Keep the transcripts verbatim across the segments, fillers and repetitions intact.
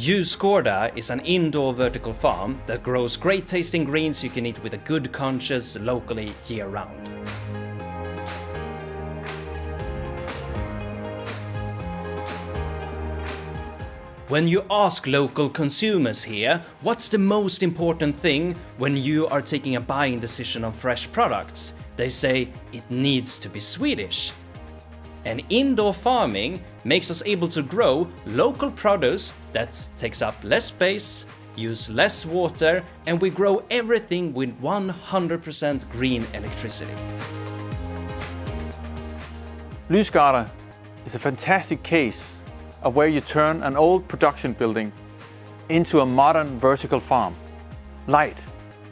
Ljusgårda is an indoor vertical farm that grows great tasting greens you can eat with a good conscience locally year round. When you ask local consumers here, what's the most important thing when you are taking a buying decision on fresh products? They say it needs to be Swedish. And indoor farming makes us able to grow local produce that takes up less space, use less water, and we grow everything with one hundred percent green electricity. Ljusgårda is a fantastic case of where you turn an old production building into a modern vertical farm. Light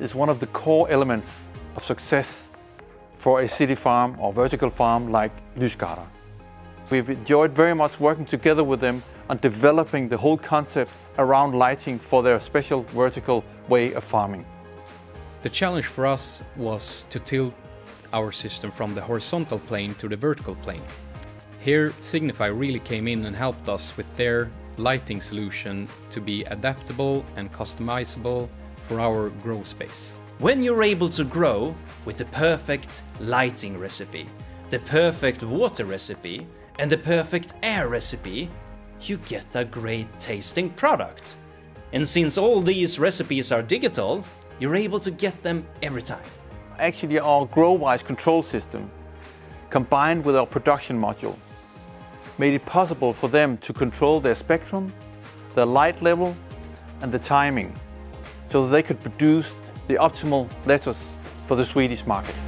is one of the core elements of success for a city farm or vertical farm like Ljusgårda. We've enjoyed very much working together with them on developing the whole concept around lighting for their special vertical way of farming. The challenge for us was to tilt our system from the horizontal plane to the vertical plane. Here, Signify really came in and helped us with their lighting solution to be adaptable and customizable for our grow space. When you're able to grow with the perfect lighting recipe, the perfect water recipe, and the perfect air recipe, you get a great tasting product. And since all these recipes are digital, you're able to get them every time. Actually, our GrowWise control system, combined with our production module, made it possible for them to control their spectrum, their light level, and the timing, so that they could produce the optimal lettuce for the Swedish market.